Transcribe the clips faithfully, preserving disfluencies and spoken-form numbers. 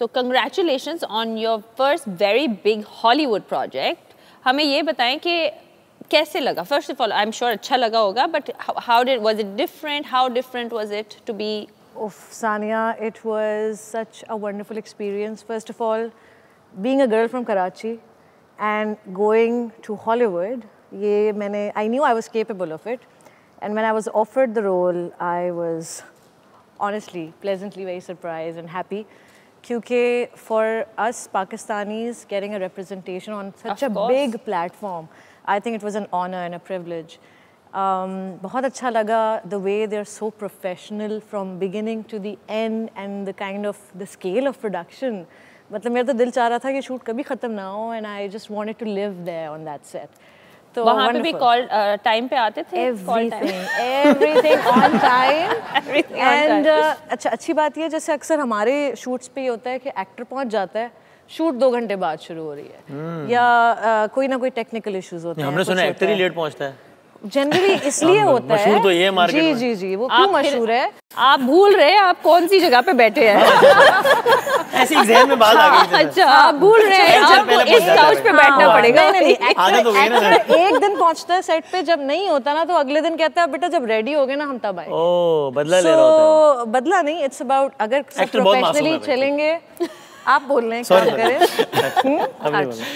So congratulations on your first very big Hollywood project. हमें ये बताएं कि कैसे लगा. First of all, I'm sure अच्छा लगा होगा, but how did was it different? How different was it to be? Oof, Sania, it was such a wonderful experience. First of all, being a girl from Karachi and going to Hollywood, ये मैंने I knew I was capable of it, and when I was offered the role, I was honestly pleasantly very surprised and happy. Because for us Pakistanis, getting a representation on such a big platform, I think it was an honor and a privilege. Um, बहुत अच्छा लगा the way they're so professional from beginning to the end and the kind of the scale of production. मतलब मेरा तो दिल चाह रहा था कि shoot कभी खत्म ना हो and I just wanted to live there on that set. So वहाँ पे भी call uh, time पे आते थे. Everything, everything on time. Everything and, on time. And uh, अच्छा अच्छी बात ये जैसे अक्सर हमारे shoots पे ये होता है कि actor पहुँच जाता है, शूट दो घंटे बाद शुरू हो रही है hmm. या uh, कोई ना कोई टेक्निकल इश्यूज होते हैं. हमने सुना एक्टर ही लेट पहुँचता है. जनरली इसलिए होता है. मशहूर तो ये मार्केट में. जी जी जी वो क्यों मशहूर है? आप भूल रहे हैं आप कौन सी जगह पे बैठे हैं. ऐसी एग्जाम में बात आ गई. अच्छा आप भूल रहे हैं आपको इस काउच पे बैठना पड़ेगा. नहीं नहीं एक दिन पहुंचता है सेट पे, जब नहीं होता ना तो अगले दिन कहता है बेटा जब रेडी हो गए ना हम तब आए. ओह बदला ले रहा होता है. बदला नहीं, इट्स अबाउट अगर प्रोफेशनली चलेंगे. आप बोल रहे हैं क्या करें?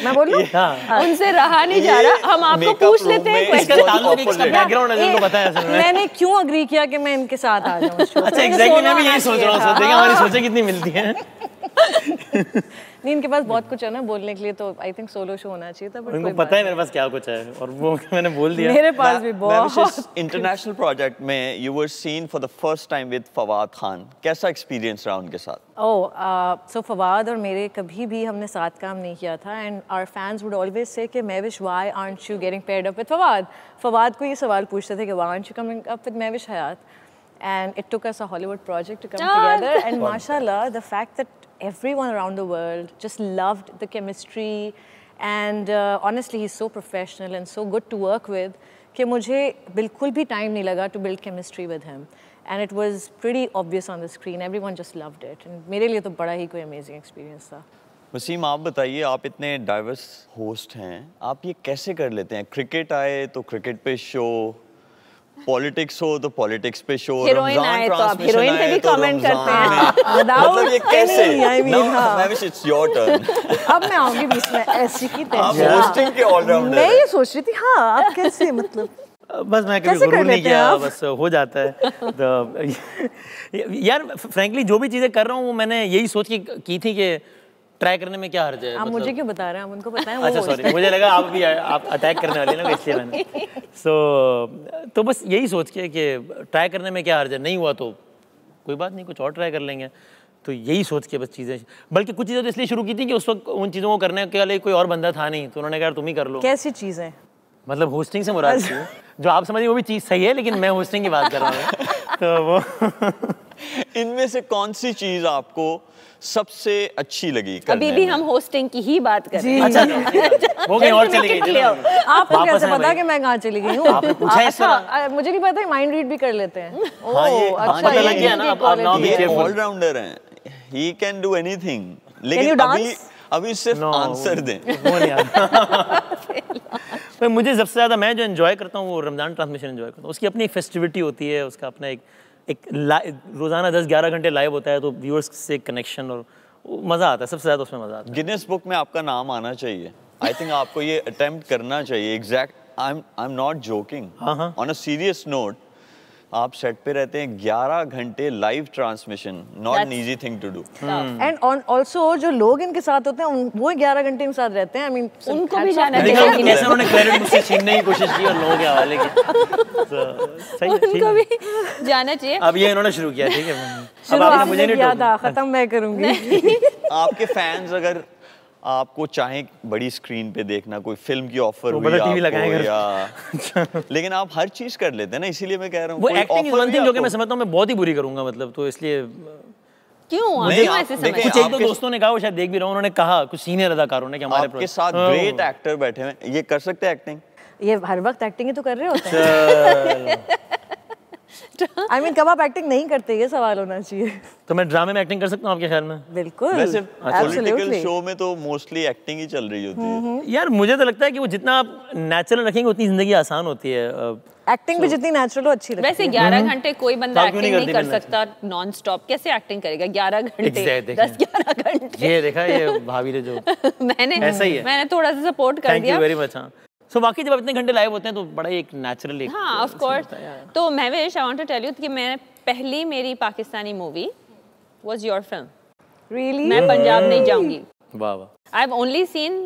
मैं बोलूं? उनसे रहा नहीं जा रहा. हम आपको पूछ लेते हैं क्वेश्चन. मैंने क्यों अग्री किया कि मैं इनके साथ आ जाऊं? अच्छा एग्जैक्टली मैं भी यही सोच रहा हूं. देखिए हमारी सोचें कितनी मिलती हैं. नहीं इनके पास बहुत कुछ है ना बोलने के लिए, तो आई थिंक सोलो शो होना चाहिए था. उनको पता है मेरे पास क्या कुछ है और वो मैंने बोल दिया. मेरे पास भी बहुत. इंटरनेशनल प्रोजेक्ट में you were seen for the first time with Fawad Khan. कैसा एक्सपीरियंस रहा उनके साथ? ओह सो फवाद और मेरे कभी भी हमने साथ काम नहीं किया था and our fans would always say कि Mehwish why aren't you getting paired up with Fawad. Fawad को ये सवाल पूछते थे कि why aren't you coming up with Mehwish Hayat and it took us a Hollywood project to come together and mashallah the fact that everyone around the world just loved the chemistry and uh, honestly he's so professional and so good to work with कि मुझे बिल्कुल भी time नहीं लगा to build chemistry with him and it was pretty obvious on the screen, everyone just loved it and मेरे लिए तो बड़ा ही कोई amazing experience था. वसीम आप बताइए, आप इतने diverse host हैं, आप ये कैसे कर लेते हैं? क्रिकेट आए तो क्रिकेट पे शो, पॉलिटिक्स हो तो पॉलिटिक्स पे शो, हीरोइन आए तो आप हीरोइन पे भी कमेंट करते हैं. मतलब ये कैसे? Mahesh it's your turn. अब मैं आऊंगी बीच में. ऐसी की टेंशन. आप होस्टिंग के ऑलराउंडर. मैं ये सोच रही थी हाँ आप कैसे, मतलब बस मैं कभी गुरु नहीं किया, बस हो जाता है यार. फ्रेंकली जो भी चीजें कर रहा हूँ वो मैंने यही सोच के की थी कि ट्राई करने में क्या हर्ज है. आप मतलब... मुझे क्यों बता रहे हैं? आप उनको बताएं. अच्छा सॉरी मुझे लगा आप भी आप अटैक करने वाले ना, इसलिए मैंने सो so, तो बस यही सोच के कि ट्राई करने में क्या हर्ज है, नहीं हुआ तो कोई बात नहीं कुछ और ट्राई कर लेंगे. तो यही सोच के बस चीज़ें, बल्कि कुछ चीज़ें तो इसलिए शुरू की थी कि उस वक्त उन चीज़ों को करने के लिए कोई और बंदा था नहीं, तो उन्होंने कहा तुम ही कर लो. कैसी चीज़ें? मतलब होस्टिंग से मुराद थी जो आप समझिए वो भी चीज़ सही है, लेकिन मैं होस्टिंग की बात कर रहा हूँ. तो वो इनमें से कौन सी चीज़ आपको सबसे अच्छी लगी? अभी भी हम होस्टिंग की ही बात कर रहे हैं. अच्छा हो गई और चली गई. आपको कैसे पता कि मैं कहाँ चली गई हूँ? अच्छा मुझे नहीं पता. माइंड रीड भी कर लेते हैं. ओह अच्छा पता लग गया ना आप. ये ऑलराउंडर हैं. He can do anything. लेकिन अभी अभी सिर्फ आंसर दें. पर मुझे सबसे ज़्यादा मैं जो एंजॉय करता हूँ वो रमज़ान ट्रांसमिशन एंजॉय करता हूँ. उसकी अपनी एक फेस्टिविटी होती है, उसका अपना एक एक रोज़ाना दस ग्यारह घंटे लाइव होता है, तो व्यूअर्स से एक कनेक्शन और मज़ा आता है. सबसे ज़्यादा उसमें मज़ा आता है. गिनेस बुक में आपका नाम आना चाहिए. आई थिंक आपको ये अटैम्प्ट करना चाहिए. Exact I am I am not joking. On a serious note आप सेट पे रहते हैं ग्यारह घंटे live transmission. Not an easy thing to do. And on also जो लोग इनके साथ होते हैं वो ग्यारह घंटे के साथ रहते हैं. आई I मीन mean, उनको भी जाना चाहिए. जैसे उन्होंने क्रेडिट मुझसे छीनने की कोशिश की और लोग के हवाले की. सही है, उनको भी जाना चाहिए. अब ये इन्होंने शुरू किया. ठीक है अब आप मुझे नहीं टोकना, खत्म मैं करूंगी. आपके फैंस अगर आपको चाहे बड़ी स्क्रीन पे देखना, कोई फिल्म की ऑफर हो या लेकिन आप हर चीज कर लेते हैं ना, इसीलिए मैं कह रहा हूँ. वो एक्टिंग इज वन थिंग जो कि मैं समझता हूँ मैं बहुत ही बुरी करूँगा मतलब, तो इसलिए क्यों ऐसे समझते हैं. एक तो दोस्तों ने कहा वो शायद देख भी रहा हूँ, उन्होंने कहा कुछ सीनियर अदाकारों ने कि हमारे आपके साथ ग्रेट एक्टर बैठे हैं ये कर सकते हैं एक्टिंग. ये हर वक्त एक्टिंग ही तो कर रहे होते हैं. एक्टर। आई मीन कब आप एक्टिंग नहीं करते, ये सवाल होना चाहिए। तो मैं ड्रामे में एक्टिंग कर सकता हूँ आपके ख्याल में? बिल्कुल, वैसे पॉलिटिकल शो में तो मोस्टली एक्टिंग ही चल रही होती है। यार मुझे तो लगता है कि वो जितना आप नेचुरल रखेंगे उतनी जिंदगी आसान होती है। एक्टिंग भी जितनी नेचुरल हो अच्छी लगती है। वैसे ग्यारह घंटे कोई बंदा एक्टिंग नहीं कर सकता नॉन स्टॉप, कैसे एक्टिंग करेगा ग्यारह घंटे, दस ग्यारह घंटे। ये देखा, ये भाभी ने जो मैंने मैंने थोड़ा सा सपोर्ट कर दिया। Thank you very much. हां सो so, वाकई जब इतने घंटे लाइव होते हैं तो बड़ा एक नेचुरल एक हाँ ऑफ कोर्स। तो Mahwish, I want to tell you कि मैं पहली मेरी Pakistani movie was your film. Really? मैं पंजाब नहीं जाऊंगी। वाह वाह। आई हैव ओनली सीन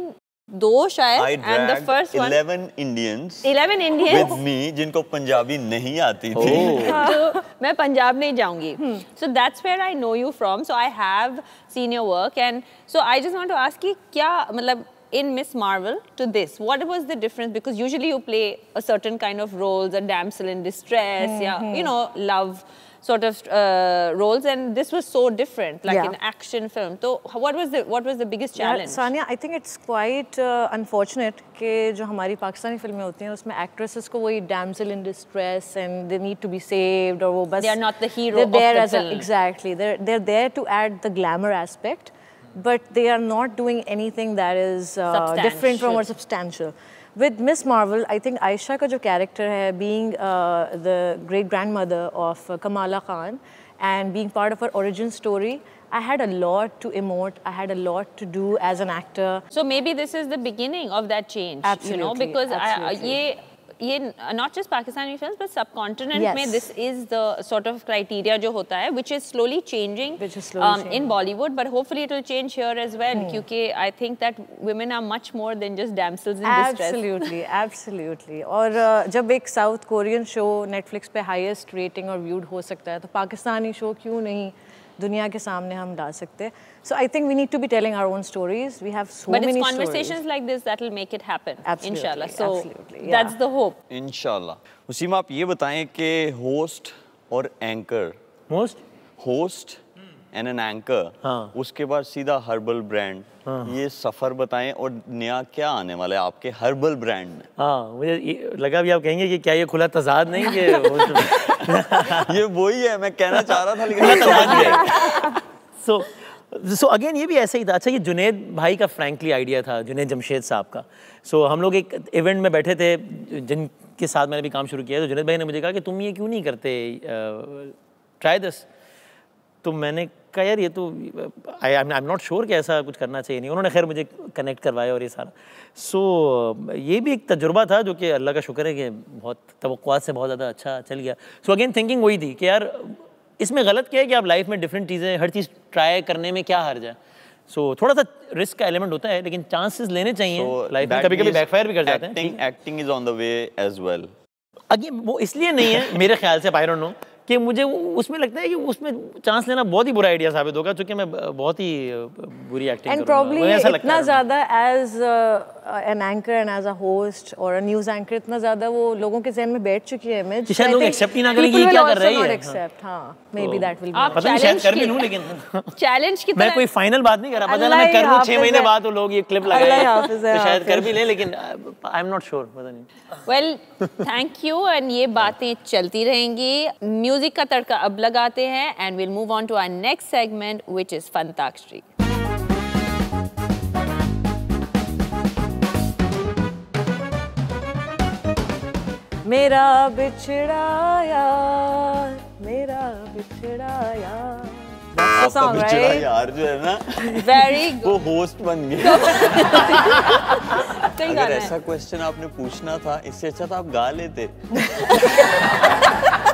दो शायद, and the first one eleven Indians eleven Indians with me, जिनको पंजाबी नहीं आती थी। तो मैं पंजाब नहीं जाऊंगी। So that's where I know you from, so I have seen your work and so I just want to ask कि क्या मतलब in Miss Marvel to this, what was the difference? Because usually you play a certain kind of roles, a damsel in distress, mm-hmm. yeah, you know, love sort of uh, roles, and this was so different, like yeah. an action film. So, what was the what was the biggest challenge? Yeah, Sania, I think it's quite uh, unfortunate कि जो हमारी पाकिस्तानी फिल्में होती हैं उसमें actresses को वही damsel in distress and they need to be saved, or वो बस they are not the hero of the film. A, exactly, they're they're there to add the glamour aspect. But they are not doing anything that is uh, different from or substantial. With Miss Marvel, I think Aisha ka jo character hai, being uh, the great grandmother of uh, Kamala Khan and being part of her origin story, I had a lot to emote. I had a lot to do as an actor. So maybe this is the beginning of that change. Absolutely, you know, because absolutely. I, I, ye, ये not just Pakistani films but subcontinent yes. में this is the sort of criteria जो होता है which is slowly changing, which is slowly um, changing. in Bollywood, but hopefully it will change here as well hmm. क्योंकि I think that women are much more than just damsels in distress. Absolutely, absolutely. और uh, जब एक South Korean show Netflix पे highest rating और viewed हो सकता है तो पाकिस्तानी show क्यों नहीं दुनिया के सामने हम डाल सकते हैं। So I think we need to be telling our own stories. We have so But many stories. But it's conversations stories. like this that will make it happen. Absolutely. Inshallah. So Absolutely. Yeah. that's the hope. Inshallah. उसीमा आप ये बताएं कि host और anchor. Host? Host and an anchor. हाँ. उसके बाद सीधा herbal brand. हाँ. ये सफर बताएं और नया क्या आने वाला है आपके herbal brand में? हाँ मुझे लगा भी आप कहेंगे कि क्या ये खुला तजाद नहीं है? ये वही है मैं कहना चाह रहा था लेकिन समझ गए। सो सो अगेन ये भी ऐसा ही था। अच्छा ये जुनैद भाई का फ्रैंकली आइडिया था, जुनैद जमशेद साहब का। सो so, हम लोग एक इवेंट में बैठे थे जिनके साथ मैंने भी काम शुरू किया, तो जुनैद भाई ने मुझे कहा कि तुम ये क्यों नहीं करते ट्राई दिस। तो मैंने कहा यार ये तो I I am not sure कि ऐसा कुछ करना चाहिए नहीं। उन्होंने खैर मुझे कनेक्ट करवाया और ये सारा। सो so, ये भी एक तजुर्बा था जो कि अल्लाह का शुक्र है कि बहुत तवक्कुआत से बहुत ज़्यादा अच्छा चल गया। सो अगेन थिंकिंग वही थी कि यार इसमें गलत क्या है कि आप लाइफ में डिफरेंट चीज़ें हर चीज़ ट्राई करने में क्या हर्ज है। सो so, थोड़ा सा रिस्क का एलिमेंट होता है लेकिन चांसेस लेने चाहिए। so, लाइफ में कभी कभी बैकफायर भी कर जाते हैं। Acting is on the way as well. Again वो इसलिए नहीं है मेरे ख्याल से, आई डोंट नो, कि मुझे उसमें लगता है कि उसमें चांस लेना बहुत ही बुरा आइडिया साबित होगा क्योंकि मैं बहुत ही बुरी एक्टिंग एंड प्रॉब्ली इतना ज़्यादा as an anchor and as a host और अ न्यूज़ एंकर इतना ज़्यादा वो लोगों के जहन में बैठ चुकी है इमेज। शायद लोग एक्सेप्ट ही ना करें कि क्या कर रही है। Maybe that will be पता नहीं कर भी लूं लेकिन चैलेंज की तरह मैं कोई फाइनल बात नहीं कर रहा, पता नहीं मैं कर लूं छह महीने बाद तो लोग ये क्लिप लगाएंगे तो शायद कर भी लें लेकिन आई एम नॉट श्योर, पता नहीं। वेल थैंक यू एंड ये बातें चलती रहेंगी। म्यूजिक का तड़का अब लगाते हैं and we'll move on to our next segment which is फंताक्षरी। मेरा बिछड़ा यार, मेरा बिछड़ा यार, आपका बिछड़ा यार जो है ना वेरी वो होस्ट बन गया। अगर ऐसा क्वेश्चन आपने पूछना था इससे अच्छा तो आप गा लेते।